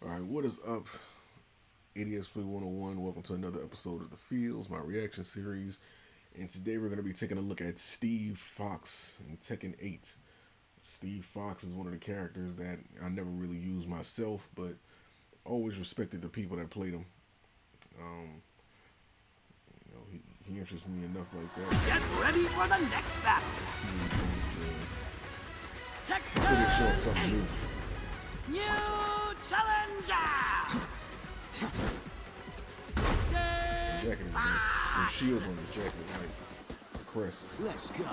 Alright, what is up? EDX Play 101. Welcome to another episode of The Fields, my reaction series. And today we're going to be taking a look at Steve Fox in Tekken 8. Steve Fox is one of the characters that I never really used myself, but always respected the people that played him. You know, he interests me enough like that. Get ready for the next battle. Pretty sure something new. New challenger! The jacket is nice. The shield on the jacket is nice. The crest. Let's go.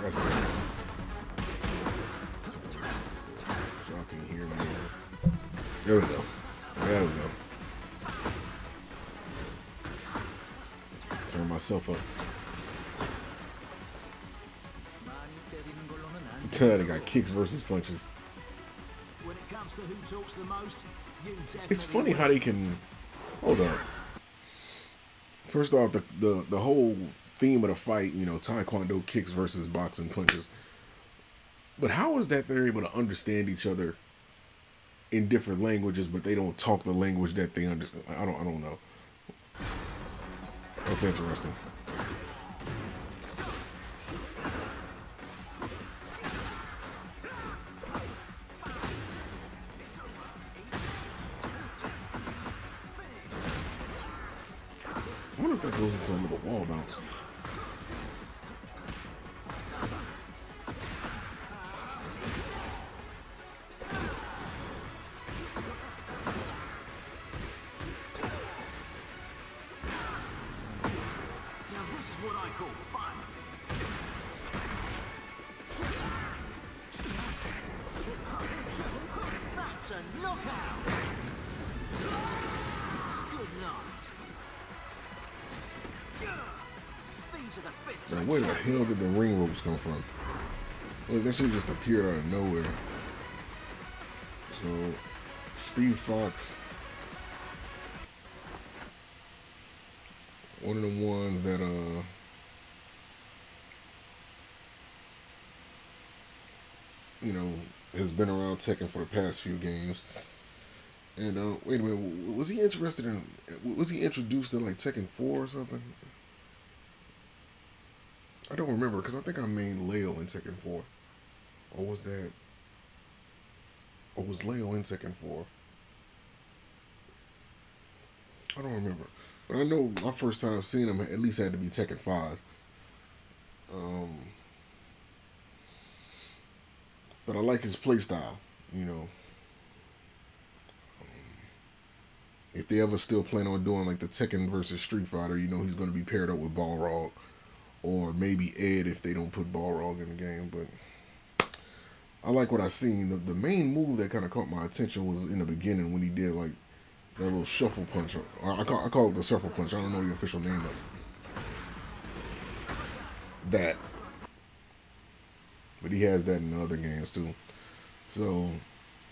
That's it. So y'all can hear me. There we go. There we go. Turn myself up. They got kicks versus punches. When it comes to who talks the most, it's funny how they can hold up. First off, the whole theme of the fight, you know, taekwondo kicks versus boxing punches. But how is that they're able to understand each other in different languages, but they don't talk the language that they understand? I don't know. That's interesting. That goes into another wall bounce. Now this is what I call fun. That's a knockout. Good night. Now, where the hell did the ring ropes come from? Look, that shit just appeared out of nowhere. So, Steve Fox, one of the ones that you know, has been around Tekken for the past few games. And wait a minute, was he interested in? Was he introduced in like Tekken 4 or something? I don't remember, because I think I mained Leo in Tekken 4. Or was that... Or was Leo in Tekken 4? I don't remember. But I know my first time seeing him at least had to be Tekken 5. But I like his playstyle, you know. If they ever still plan on doing like the Tekken versus Street Fighter, you know he's going to be paired up with Balrog. Or maybe Ed if they don't put Balrog in the game, but I like what I seen. The main move that kind of caught my attention was in the beginning when he did like that little shuffle punch. Or I call it the shuffle punch. I don't know the official name of it. That. But he has that in other games too. So,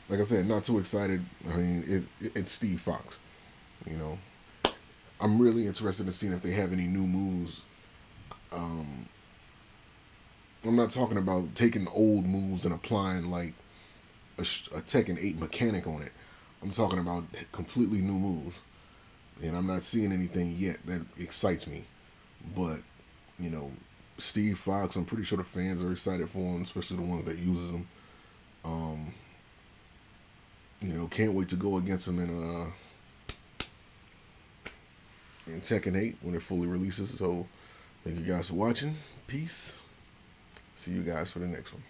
like I said, not too excited. I mean, it's Steve Fox. You know, I'm really interested in seeing if they have any new moves. I'm not talking about taking old moves and applying like a Tekken 8 mechanic on it. I'm talking about completely new moves, and I'm not seeing anything yet that excites me. But you know, Steve Fox, I'm pretty sure the fans are excited for him, especially the ones that uses him. You know, can't wait to go against him in Tekken 8 when it fully releases. So. Thank you guys for watching. Peace. See you guys for the next one.